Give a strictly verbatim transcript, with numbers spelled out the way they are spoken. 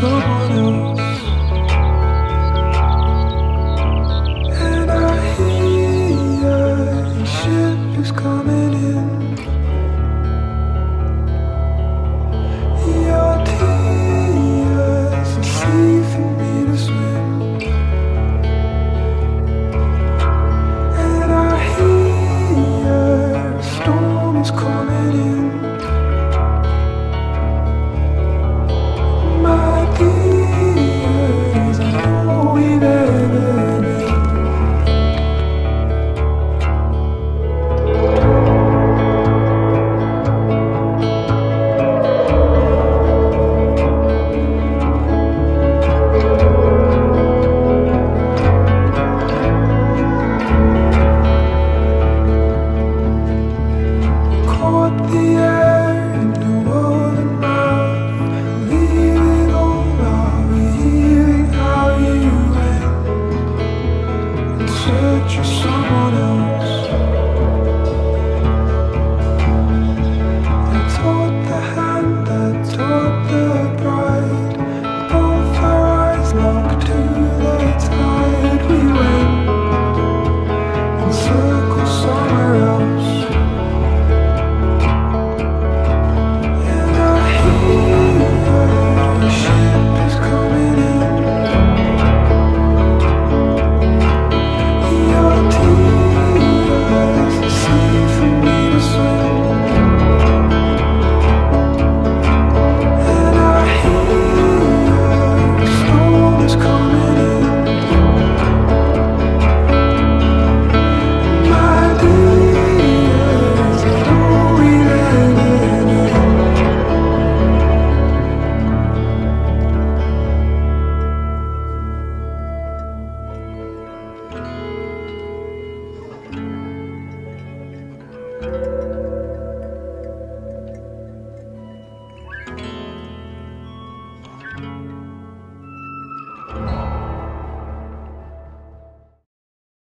someone else.